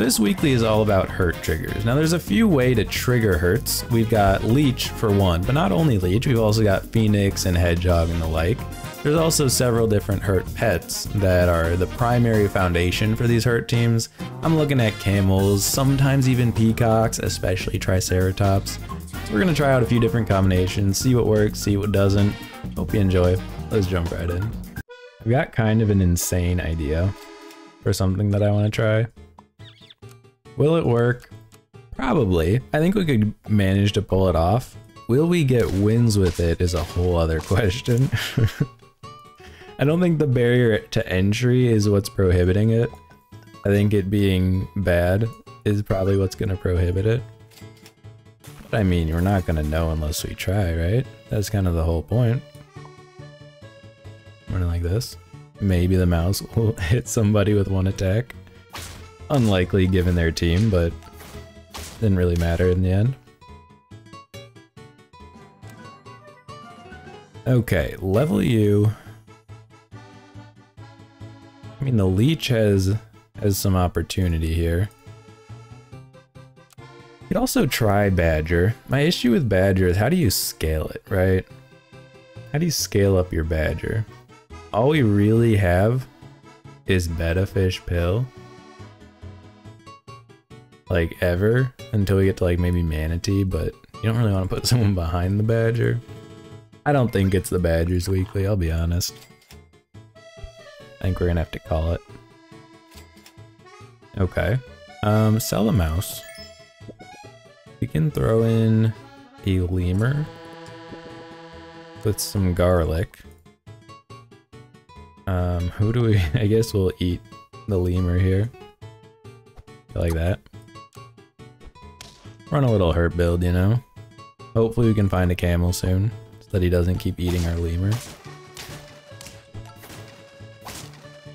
This weekly is all about hurt triggers. Now there's a few ways to trigger hurts. We've got Leech for one, but not only Leech, we've also got Phoenix and Hedgehog and the like. There's also several different hurt pets that are the primary foundation for these hurt teams. I'm looking at camels, sometimes even peacocks, especially Triceratops. So we're gonna try out a few different combinations, see what works, see what doesn't. Hope you enjoy. Let's jump right in. I've got kind of an insane idea for something that I want to try. Will it work? Probably. I think we could manage to pull it off. Will we get wins with it is a whole other question. I don't think the barrier to entry is what's prohibiting it. I think it being bad is probably what's going to prohibit it. But I mean, we're not going to know unless we try, right? That's kind of the whole point. Running like this. Maybe the mouse will hit somebody with one attack. Unlikely given their team, but didn't really matter in the end. Okay, level U. I mean, the Leech has some opportunity here. You could also try Badger. My issue with Badger is how do you scale it, right? How do you scale up your Badger? All we really have is Betta Fish Pill. Like ever, until we get to like maybe Manatee, but you don't really want to put someone behind the Badger. I don't think it's the Badger's weekly, I'll be honest. I think we're gonna have to call it. Okay. Sell a mouse. We can throw in a lemur with some garlic. Who do we... I guess we'll eat the lemur here. Like that. Run a little hurt build, you know? Hopefully we can find a camel soon, that he doesn't keep eating our lemur.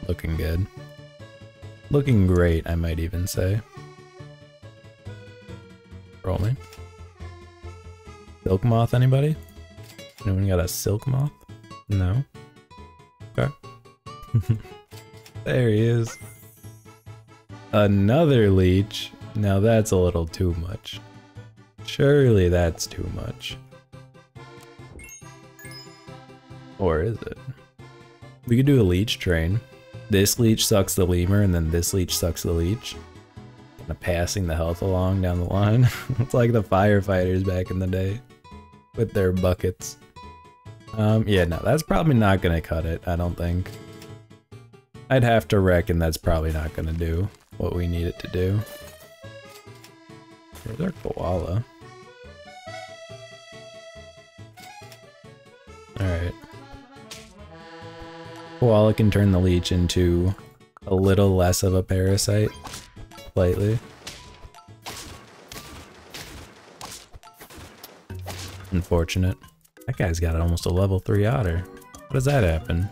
Looking good. Looking great, I might even say. Rolling. Silk moth, anybody? Anyone got a silk moth? No? Okay. There he is. Another Leech. Now that's a little too much. Surely that's too much. Or is it? We could do a Leech train. This Leech sucks the lemur, and then this Leech sucks the Leech. Kind of passing the health along down the line. It's like the firefighters back in the day with their buckets. Yeah, no, that's probably not gonna cut it, I don't think. I'd have to reckon that's probably not gonna do what we need it to do. Where's our koala? Alright. Koala can turn the Leech into a little less of a parasite, slightly. Unfortunate. That guy's got almost a level 3 otter. How does that happen?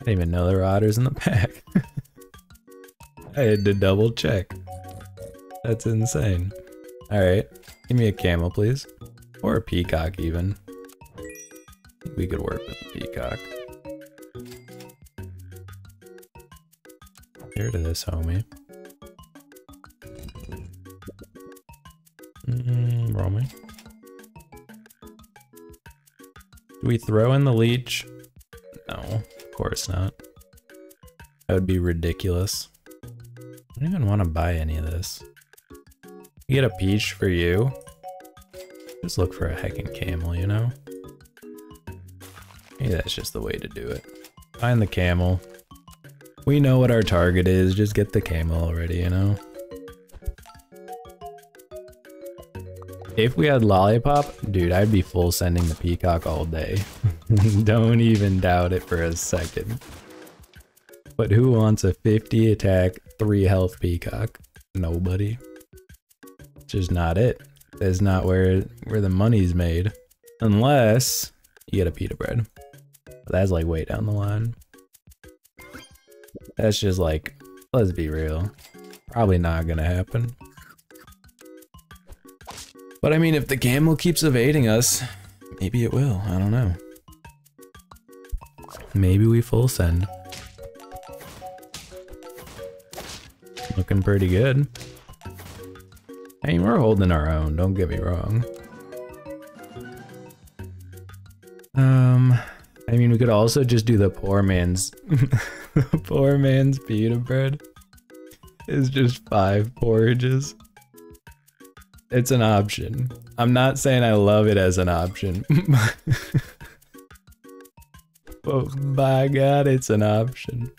I didn't even know there were otters in the pack. I had to double check. That's insane. Alright, give me a camel please. Or a peacock even. I think we could work with a peacock. Here to this homie. Roaming. Do we throw in the Leech? No, of course not. That would be ridiculous. I don't even want to buy any of this. You get a peach for you. Just look for a heckin' camel, you know? Maybe that's just the way to do it. Find the camel. We know what our target is, just get the camel already, you know? If we had Lollipop, dude, I'd be full sending the peacock all day. Don't even doubt it for a second. But who wants a 50 attack, 3 health peacock? Nobody. It's just not it. That's not where the money's made. Unless you get a pita bread. But that's like way down the line. That's just like, let's be real. Probably not gonna happen. But I mean, if the camel keeps evading us, maybe it will, I don't know. Maybe we full send. Looking pretty good. I mean, we're holding our own, don't get me wrong. I mean, we could also just do the poor man's... the poor man's pita bread. It's just 5 porridges. It's an option. I'm not saying I love it as an option. But by God, it's an option.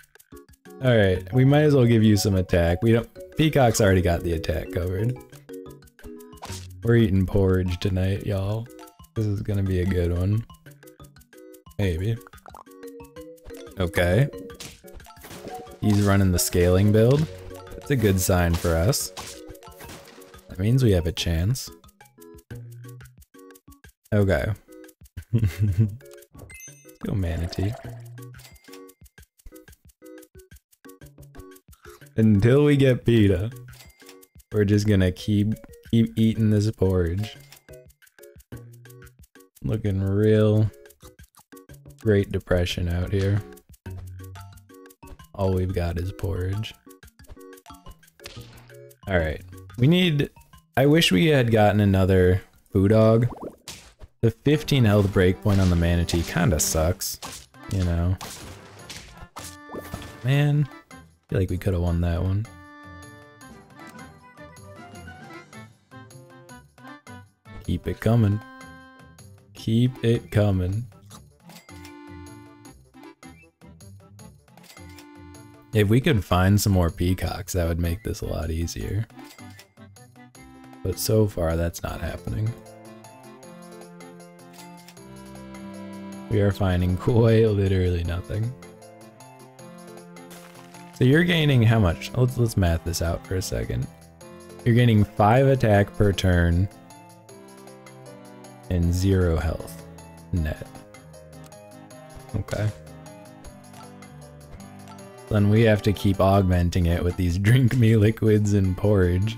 Alright, we might as well give you some attack. We don't... Peacock's already got the attack covered. We're eating porridge tonight, y'all. This is gonna be a good one. Maybe. Okay. He's running the scaling build. That's a good sign for us. That means we have a chance. Okay. Let's go manatee. Until we get pita, we're just gonna keep eating this porridge. Looking real Great Depression out here. All we've got is porridge. Alright, we need... I wish we had gotten another Boodog. The 15 health breakpoint on the manatee kinda sucks, you know. Man, I feel like we could've won that one. Keep it coming. Keep it coming. If we could find some more peacocks, that would make this a lot easier. But so far, that's not happening. We are finding quite literally nothing. So you're gaining how much? Let's math this out for a second. You're gaining 5 attack per turn and 0 health net. Okay. Then we have to keep augmenting it with these drink me liquids and porridge.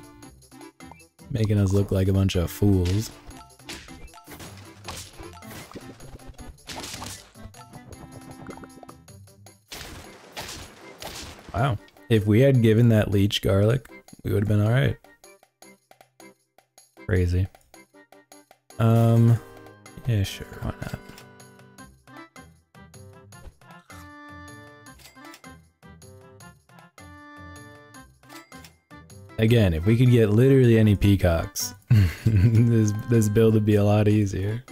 Making us look like a bunch of fools. Wow. If we had given that leech garlic, we would have been alright. Crazy. Yeah, sure, why not? Again, if we could get literally any peacocks, this build would be a lot easier.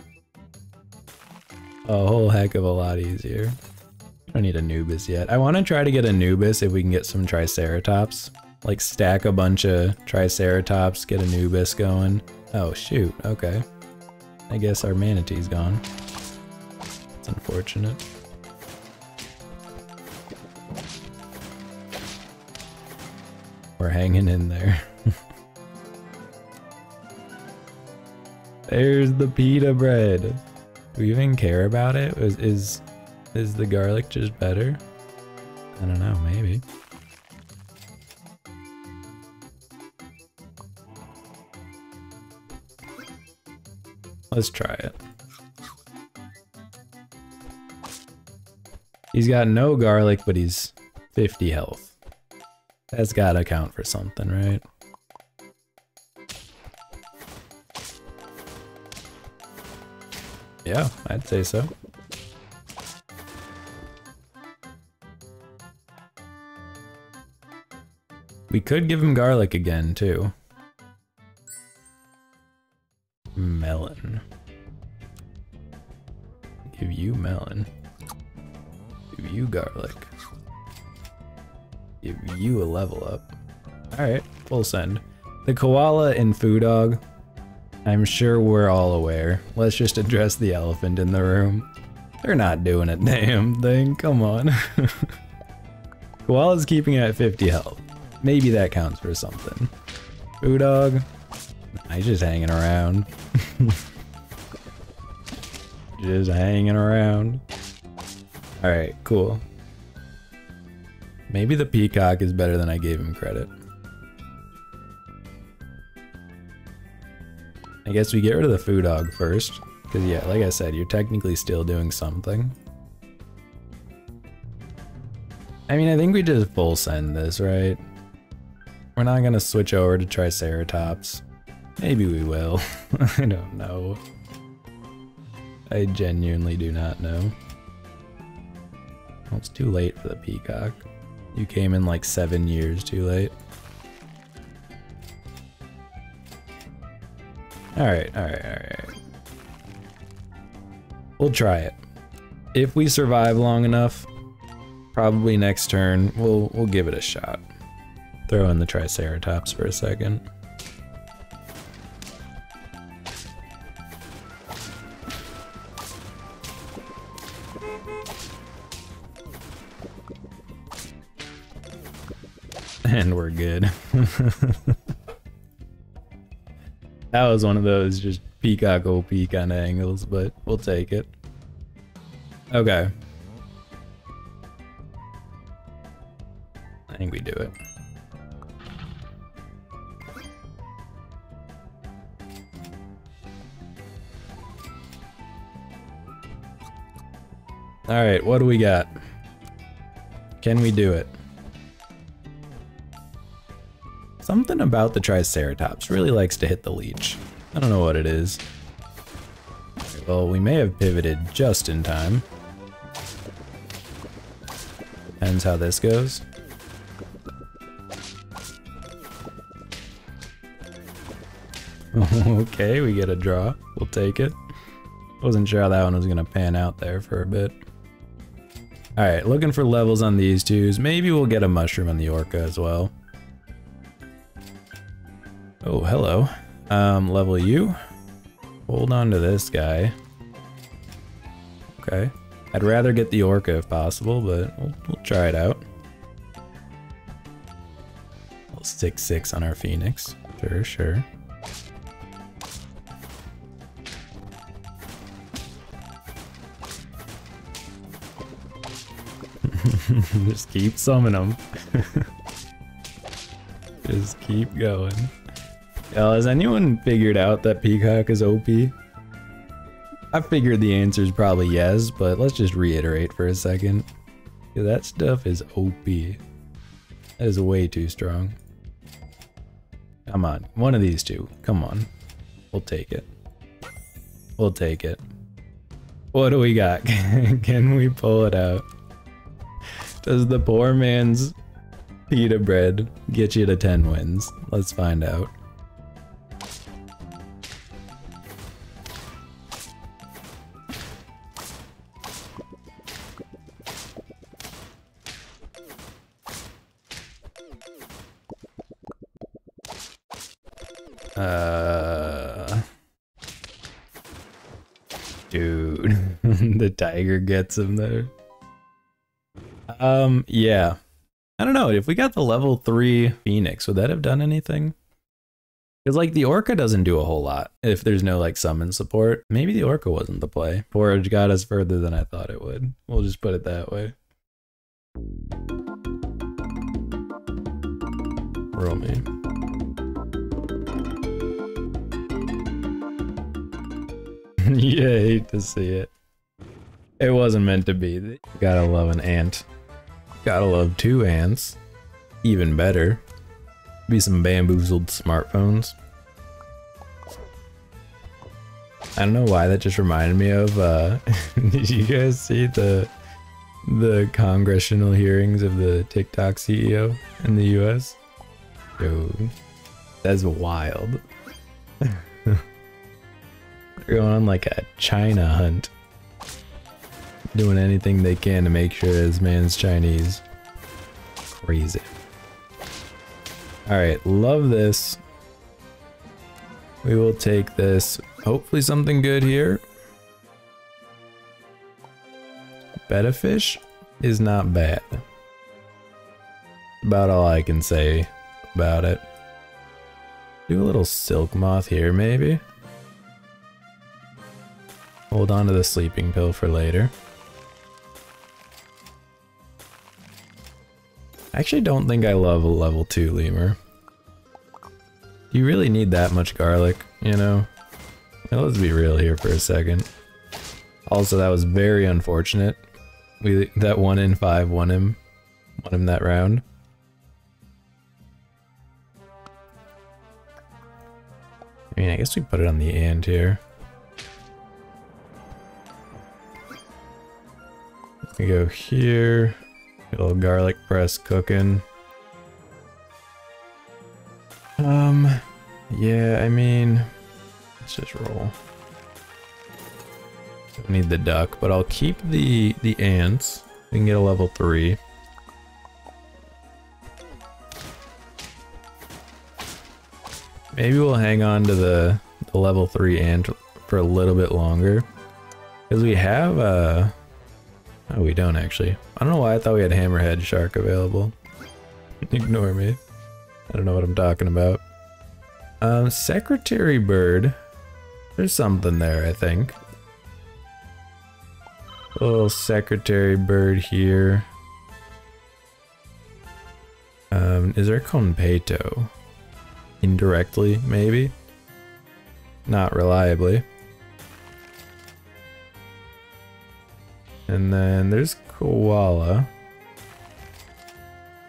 A whole heck of a lot easier. I don't need Anubis yet. I want to try to get Anubis if we can get some Triceratops. Like stack a bunch of Triceratops, get Anubis going. Oh shoot, okay. I guess our manatee's gone. It's unfortunate. We're hanging in there. There's the pita bread. Do we even care about it? Is the garlic just better? I don't know, maybe. Let's try it. He's got no garlic, but he's 50 health. That's gotta count for something, right? Yeah, I'd say so. We could give him garlic again, too. Melon. Give you melon. Give you garlic. Give you a level up. Alright, we'll send. The koala and Foodog, I'm sure we're all aware. Let's just address the elephant in the room. They're not doing a damn thing, come on. Koala's keeping it at 50 health. Maybe that counts for something. Foodog, he's just hanging around. Just hanging around. Alright, cool. Maybe the peacock is better than I gave him credit. I guess we get rid of the Foodog first, because yeah, like I said, you're technically still doing something. I mean, I think we just full send this, right? We're not gonna switch over to Triceratops. Maybe we will. I don't know. I genuinely do not know. Well, it's too late for the peacock. You came in like 7 years too late. Alright, alright, alright. We'll try it. If we survive long enough, probably next turn, we'll give it a shot. Throw in the Triceratops for a second. And we're good. That was one of those just peacock OP kind of angles, but we'll take it. Okay. I think we do it. Alright, what do we got? Can we do it? Something about the Triceratops really likes to hit the leech. I don't know what it is. Right, well, we may have pivoted just in time. Depends how this goes. Okay, we get a draw. We'll take it. Wasn't sure how that one was gonna pan out there for a bit. Alright, looking for levels on these twos. Maybe we'll get a mushroom on the orca as well. Oh, hello. Level you. Hold on to this guy. Okay. I'd rather get the orca if possible, but we'll try it out. We'll stick 6 on our Phoenix. Sure, sure. Just keep summoning them. Just keep going. Y'all, has anyone figured out that peacock is OP? I figured the answer is probably yes, but let's just reiterate for a second. Yeah, that stuff is OP. That is way too strong. Come on, one of these two. Come on. We'll take it. We'll take it. What do we got? Can we pull it out? Does the poor man's pita bread get you to 10 wins? Let's find out. Dude, the tiger gets him there. Yeah. I don't know, if we got the level 3 Phoenix, would that have done anything? Because, like, the orca doesn't do a whole lot if there's no, like, summon support. Maybe the orca wasn't the play. Forage got us further than I thought it would. We'll just put it that way. Roll me. Yeah, I hate to see it. It wasn't meant to be. Gotta love an ant. Gotta love 2 ants. Even better. Be some bamboozled smartphones. I don't know why that just reminded me of, did you guys see the congressional hearings of the TikTok CEO in the US? Yo, that's wild. They're going on like a China hunt. Doing anything they can to make sure this man's Chinese. Crazy. Alright, love this. We will take this. Hopefully something good here. Betta fish is not bad. About all I can say about it. Do a little silk moth here maybe. Hold on to the sleeping pill for later. I actually don't think I love a level 2 lemur. You really need that much garlic, you know? Now, let's be real here for a second. Also, that was very unfortunate. That 1 in 5 won him that round. I mean, I guess we put it on the end here. We go here, get a little garlic press cooking. Yeah, I mean, let's just roll. Don't need the duck, but I'll keep the ants. We can get a level 3. Maybe we'll hang on to the level 3 ant for a little bit longer. Because we have, oh, we don't actually. I don't know why I thought we had hammerhead shark available. Ignore me. I don't know what I'm talking about. Secretary bird. There's something there, I think. A little secretary bird here. Is there Conpeto? Indirectly, maybe? Not reliably. And then there's koala.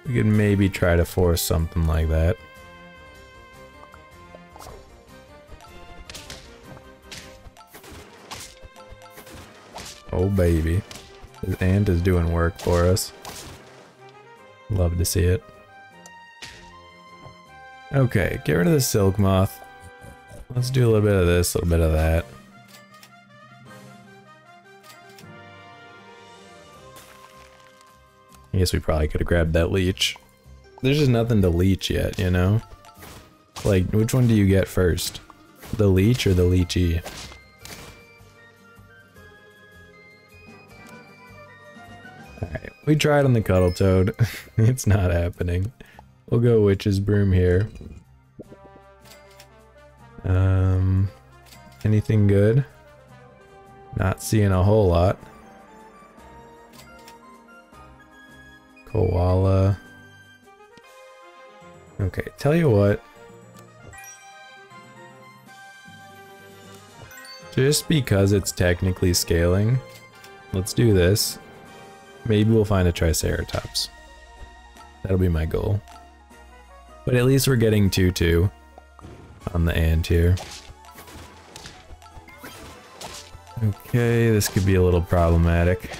We could maybe try to force something like that. Oh baby, this ant is doing work for us. Love to see it. Okay, get rid of the silk moth. Let's do a little bit of this, a little bit of that. I guess we probably could have grabbed that leech. There's just nothing to leech yet, you know? Like, which one do you get first? The leech or the lychee? Alright, we tried on the Cuddle Toad. It's not happening. We'll go Witch's Broom here. Anything good? Not seeing a whole lot. Koala. Okay, tell you what. Just because it's technically scaling, let's do this. Maybe we'll find a Triceratops. That'll be my goal. But at least we're getting 2-2 on the ant here. Okay, this could be a little problematic.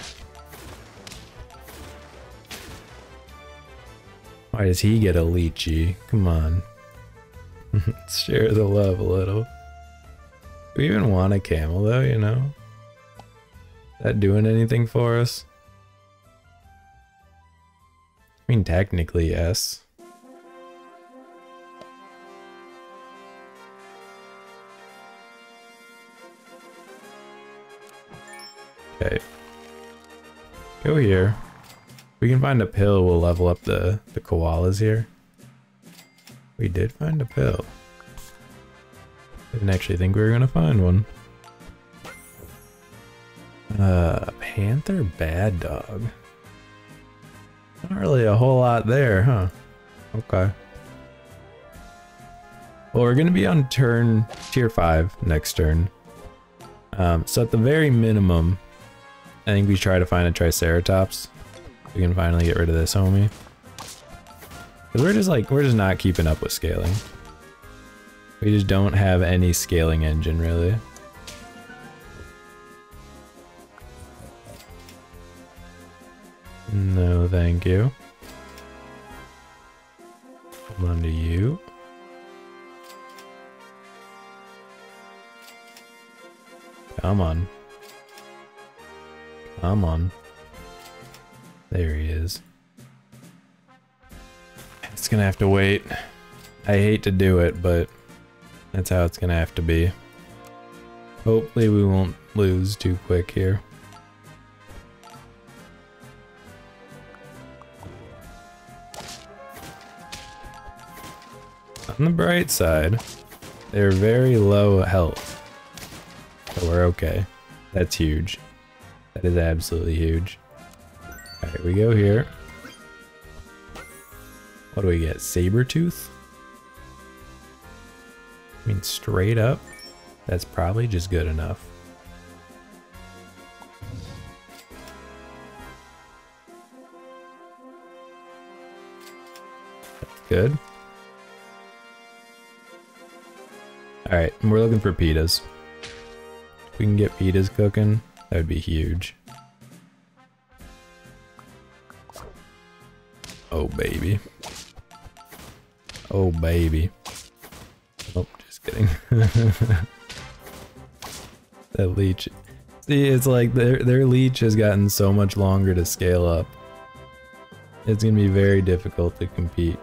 Why does he get a lychee? Come on. Let's share the love a little. Do we even want a camel though, you know? Is that doing anything for us? I mean, technically, yes. Okay. Go here. We can find a pill, we'll level up the koalas here. We did find a pill. Didn't actually think we were gonna find one. Panther bad dog. Not really a whole lot there, huh? Okay. Well, we're gonna be on turn tier 5 next turn. So at the very minimum, I think we try to find a Triceratops. We can finally get rid of this homie. Cause we're just like, we're just not keeping up with scaling. We just don't have any scaling engine really. No, thank you. Hold on to you. Come on. Come on. There he is. It's gonna have to wait. I hate to do it, but that's how it's gonna have to be. Hopefully we won't lose too quick here. On the bright side, they're very low health, so we're okay. That's huge. That is absolutely huge. Alright, we go here. What do we get? Sabertooth? I mean, straight up, that's probably just good enough. That's good. Alright, we're looking for pitas. If we can get pitas cooking, that would be huge. Oh baby. Oh baby. Oh, just kidding. That leech. See, it's like their leech has gotten so much longer to scale up. It's gonna be very difficult to compete.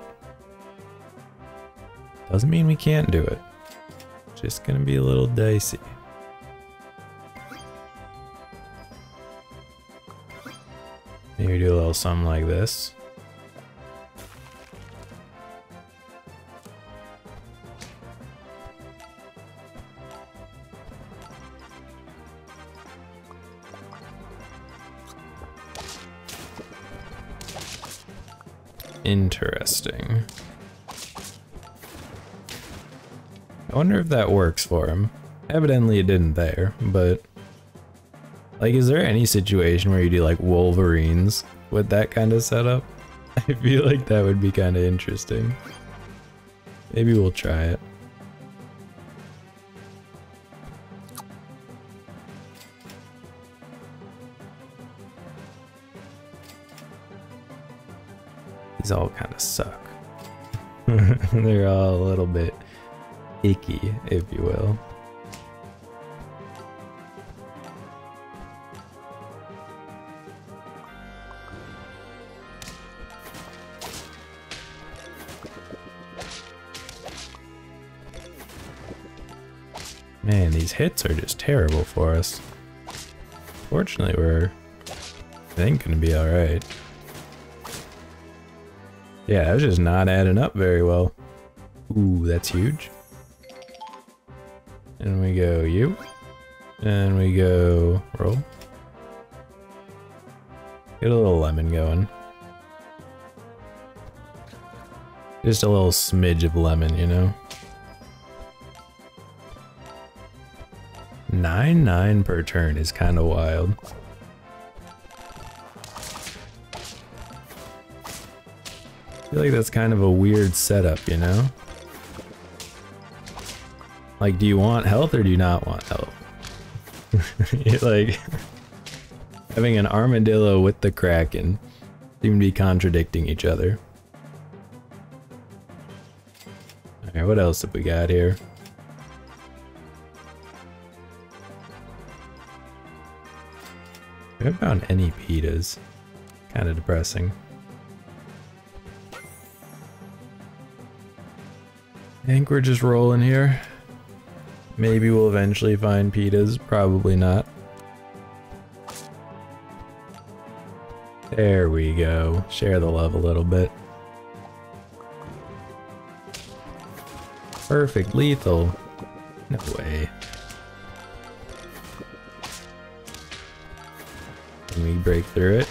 Doesn't mean we can't do it. It's just gonna be a little dicey. Maybe do a little something like this. Interesting. I wonder if that works for him. Evidently it didn't there, but... like, is there any situation where you do, like, Wolverines with that kind of setup? I feel like that would be kind of interesting. Maybe we'll try it. These all kind of suck. They're all a little bit icky, if you will. Man, these hits are just terrible for us. Fortunately, we're, I think, gonna be alright. Yeah, that was just not adding up very well. Ooh, that's huge. And we go you. And we go roll. Get a little lemon going. Just a little smidge of lemon, you know? 9-9 per turn is kind of wild. I feel like that's kind of a weird setup, you know? Like, do you want health or do you not want health? Like, having an armadillo with the kraken seem to be contradicting each other. Alright, what else have we got here? I haven't found any pitas. Kinda depressing. I think we're just rolling here. Maybe we'll eventually find pitas, probably not. There we go. Share the love a little bit. Perfect lethal. No way. Can we break through it?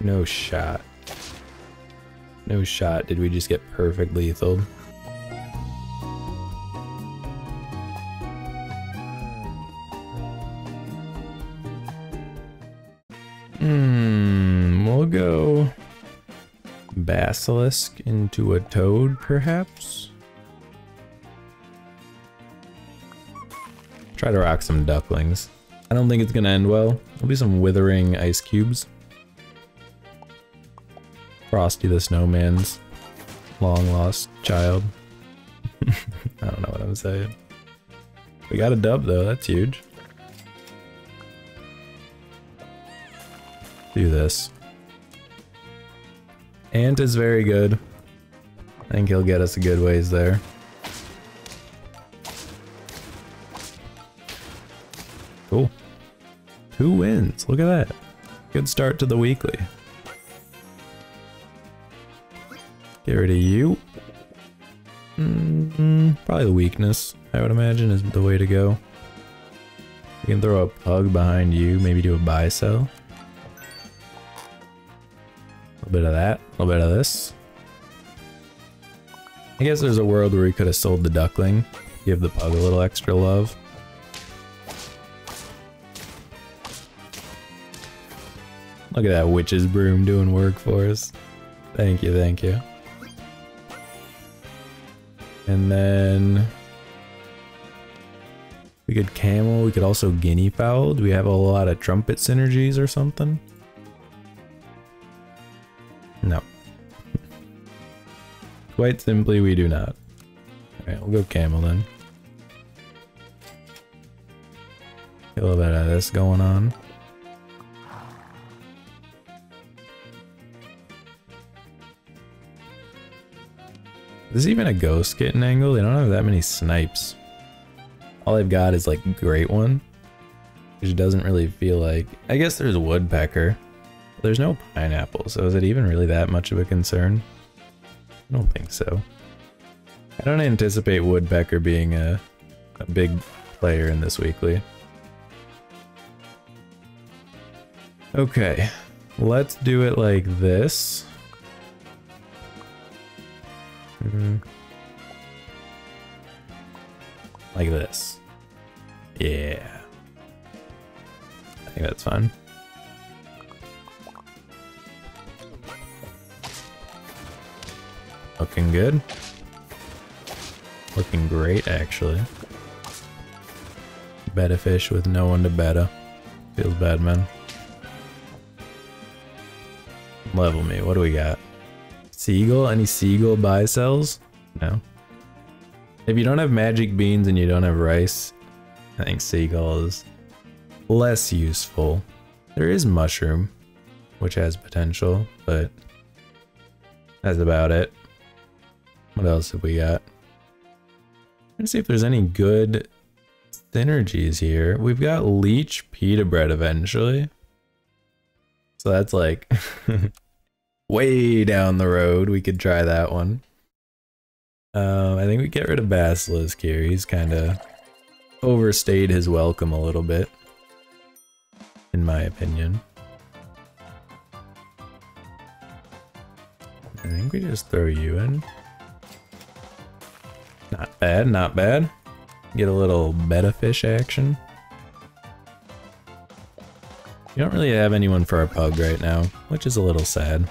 No shot. No shot, did we just get perfect lethal? We'll go basilisk into a toad, perhaps? Try to rock some ducklings. I don't think it's gonna end well. It'll be some withering ice cubes. Frosty the Snowman's long-lost child. I don't know what I'm saying. We got a dub, though. That's huge. Do this. Ant is very good. I think he'll get us a good ways there. Cool. 2 wins. Look at that. Good start to the weekly. Get rid of you. Probably the weakness, I would imagine, is the way to go. We can throw a pug behind you, maybe do a buy-sell. A little bit of that, a little bit of this. I guess there's a world where we could have sold the duckling, give the pug a little extra love. Look at that witch's broom doing work for us. Thank you, thank you. And then we could camel. We could also guinea fowl. Do we have a lot of trumpet synergies or something? No. Quite simply, we do not. Alright, we'll go camel then. Get a little bit of this going on. Is this even a ghost kitten angle? They don't have that many snipes. All they've got is like a great one, which doesn't really feel like... I guess there's a woodpecker. There's no pineapple, so is it even really that much of a concern? I don't think so. I don't anticipate woodpecker being a big player in this weekly. Okay, let's do it like this. Like this. Yeah. I think that's fun. Looking good. Looking great, actually. Bet a fish with no one to bet a. Feels bad, man. Level me. What do we got? Seagull? Any seagull buy sells? No. If you don't have magic beans and you don't have rice, I think seagull is less useful. There is mushroom, which has potential, but that's about it. What else have we got? Let's see if there's any good synergies here. We've got leech pita bread eventually. So that's like... way down the road, we could try that one. I think we get rid of Basilisk here. He's kind of overstayed his welcome a little bit, in my opinion. I think we just throw you in. Not bad, not bad. Get a little betta fish action. We don't really have anyone for our pug right now, which is a little sad.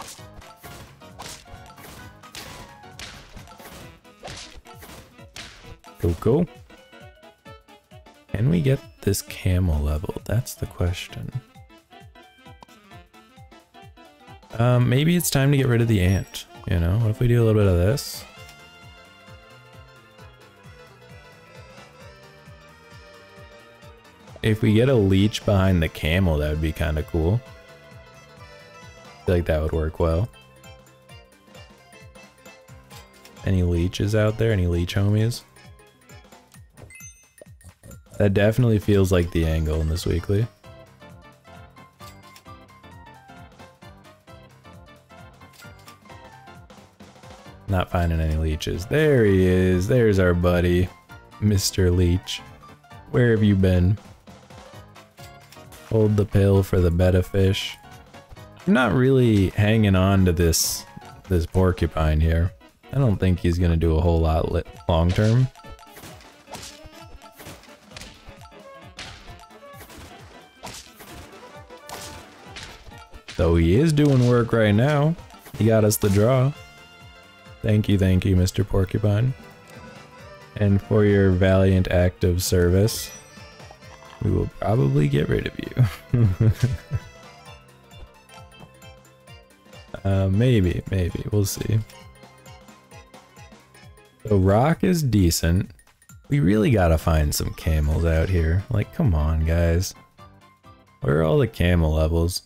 Cool, cool. Can we get this camel leveled? That's the question. Maybe it's time to get rid of the ant, you know? What if we do a little bit of this? If we get a leech behind the camel, that would be kind of cool. I feel like that would work well. Any leeches out there? Any leech homies? That definitely feels like the angle in this weekly. Not finding any leeches. There he is. There's our buddy, Mr. Leech. Where have you been? Hold the pill for the betta fish. I'm not really hanging on to this porcupine here. I don't think he's gonna do a whole lot long term. Though he is doing work right now. He got us the draw. Thank you, Mr. Porcupine. And for your valiant act of service. We will probably get rid of you. Maybe, we'll see. So rock is decent. We really gotta find some camels out here. Like, come on, guys. Where are all the camel levels?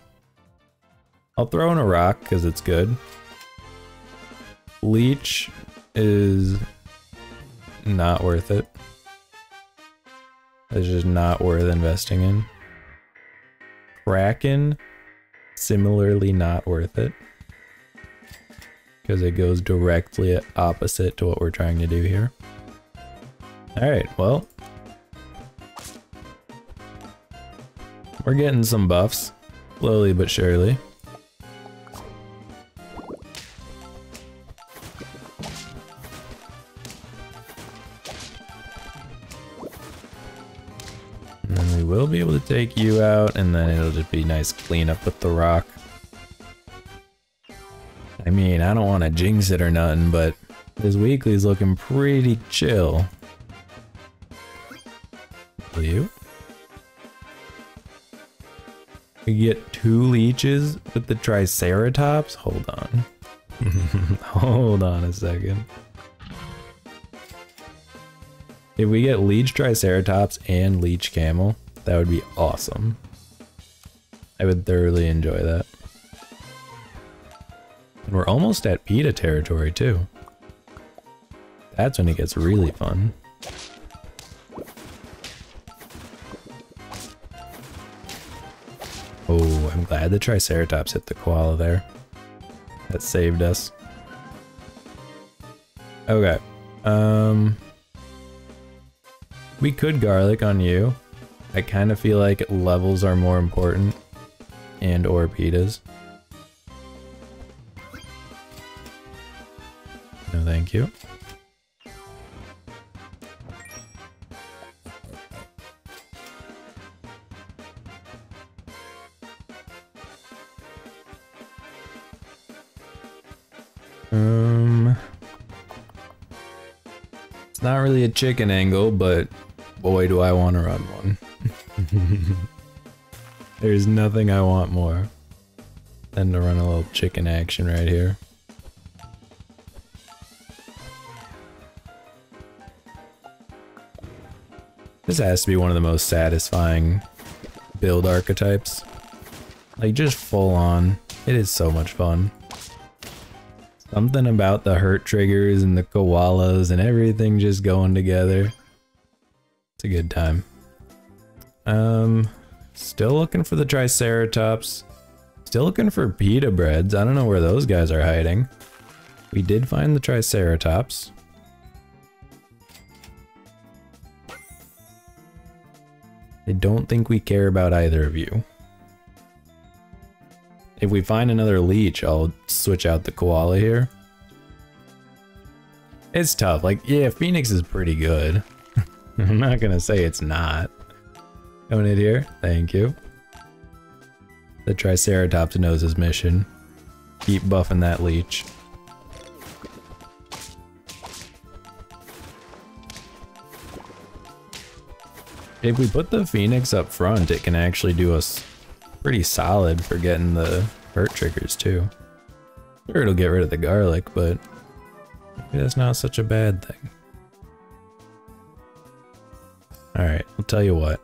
I'll throw in a rock, because it's good. Leech is not worth it. It's just not worth investing in. Kraken, similarly not worth it. Because it goes directly opposite to what we're trying to do here. Alright, well. We're getting some buffs. Slowly but surely. We'll be able to take you out, and then it'll just be nice cleanup with the rock. I mean, I don't want to jinx it or nothing, but His weekly's looking pretty chill. Will you? We get 2 leeches with the Triceratops? Hold on. Hold on a second. If we get Leech Triceratops and Leech Camel, that would be awesome. I would thoroughly enjoy that. And we're almost at PETA territory too. That's when it gets really fun. Oh, I'm glad the Triceratops hit the koala there. That saved us. Okay. We could garlic on you. I kind of feel like levels are more important. And or PETAs. No thank you. It's not really a chicken angle, but boy do I want to run one. There's nothing I want more than to run a little chicken action right here. This has to be one of the most satisfying build archetypes. Like just full on. It is so much fun. Something about the hurt triggers and the koalas and everything just going together. It's a good time. Still looking for the Triceratops. Still looking for pita breads. I don't know where those guys are hiding. We did find the Triceratops. I don't think we care about either of you. If we find another leech, I'll switch out the koala here. It's tough. Like, yeah, Phoenix is pretty good. I'm not gonna say it's not. Coming in here, thank you. The Triceratops knows his mission. Keep buffing that leech. If we put the Phoenix up front, it can actually do us pretty solid for getting the hurt triggers too. Sure, it'll get rid of the garlic, but maybe that's not such a bad thing. Alright, I'll tell you what.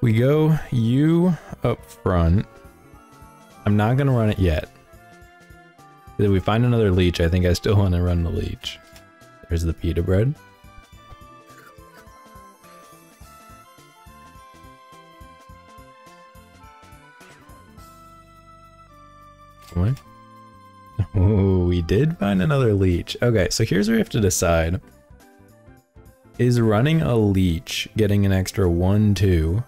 We go you up front. I'm not gonna run it yet. If we find another leech, I think I still want to run the leech. There's the pita bread. Come on. Oh, we did find another leech. Okay, so here's where we have to decide. Is running a leech, getting an extra 1/2,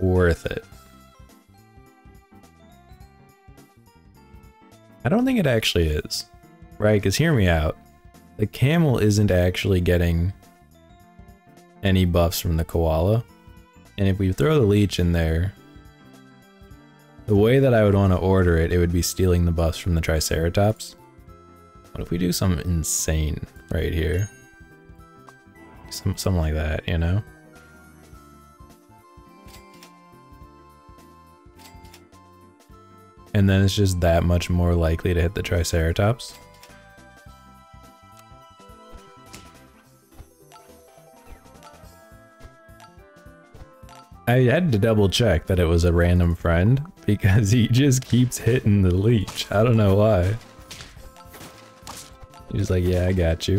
worth it? I don't think it actually is, right? Because hear me out. The camel isn't actually getting any buffs from the koala. And if we throw the leech in there, the way that I would want to order it, it would be stealing the buffs from the Triceratops. What if we do something insane right here? Something like that, you know? And then it's just that much more likely to hit the Triceratops. I had to double check that it was a random friend because he just keeps hitting the leech. I don't know why. He's like, yeah, I got you.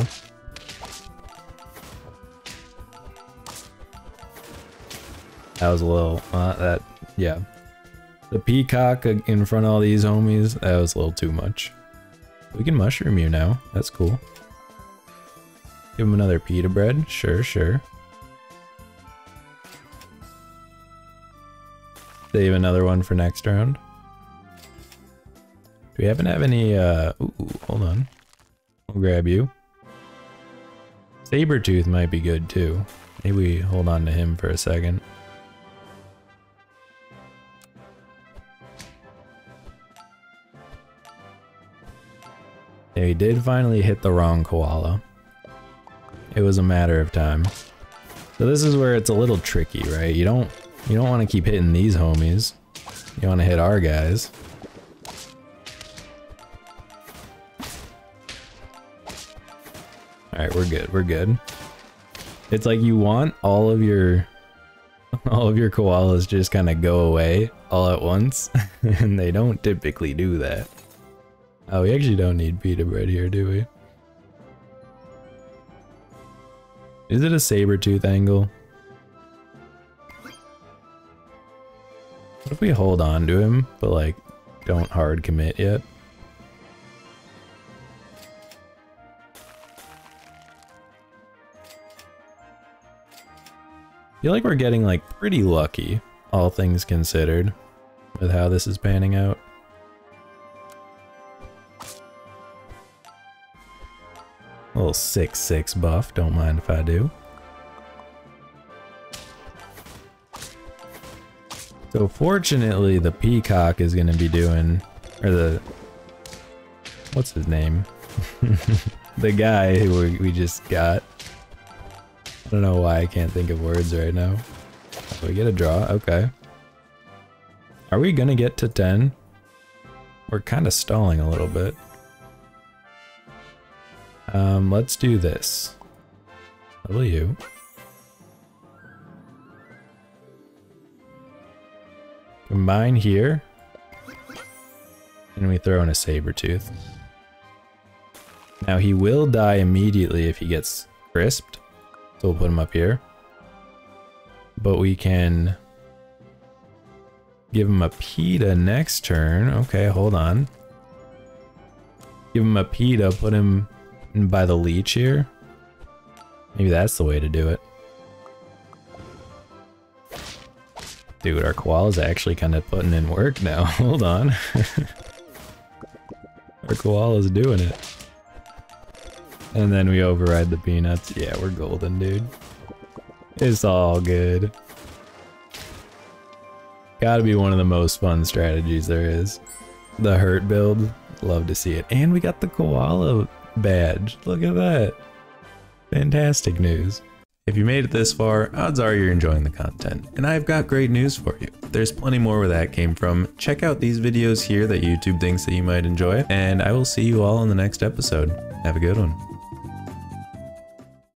That was a little, yeah. The peacock in front of all these homies, that was a little too much. We can mushroom you now, that's cool. Give him another pita bread, sure, sure. Save another one for next round. Do we happen to have any, ooh, hold on. I'll grab you. Sabertooth might be good too. Maybe we hold on to him for a second. They did finally hit the wrong koala. It was a matter of time. So this is where it's a little tricky, right? You don't want to keep hitting these homies. You want to hit our guys. Alright, we're good, we're good. It's like you want all of your koalas just kind of go away all at once, and they don't typically do that. Oh, we actually don't need pita bread here, do we? Is it a saber-tooth angle? What if we hold on to him, but like, don't hard commit yet? I feel like we're getting like pretty lucky, all things considered, with how this is panning out. A little 6-6 buff, don't mind if I do. So fortunately the peacock is going to be doing, or the, what's his name? The guy who we just got. I don't know why I can't think of words right now. So we get a draw, okay. Are we going to get to 10? We're kind of stalling a little bit. Let's do this. W. Combine here. And we throw in a saber-tooth. Now he will die immediately if he gets crisped. So we'll put him up here. But we can give him a pita next turn. Okay, hold on. Give him a pita, put him by the leech here. Maybe that's the way to do it. Dude, our koala's actually kind of putting in work now. Hold on. Our koala's doing it. And then we override the peanuts. Yeah, we're golden, dude. It's all good. Gotta be one of the most fun strategies there is. The hurt build. Love to see it. And we got the koala badge. Look at that. Fantastic news. If you made it this far, odds are you're enjoying the content, and I've got great news for you. There's plenty more where that came from. Check out these videos here that YouTube thinks that you might enjoy, and I will see you all in the next episode. Have a good one.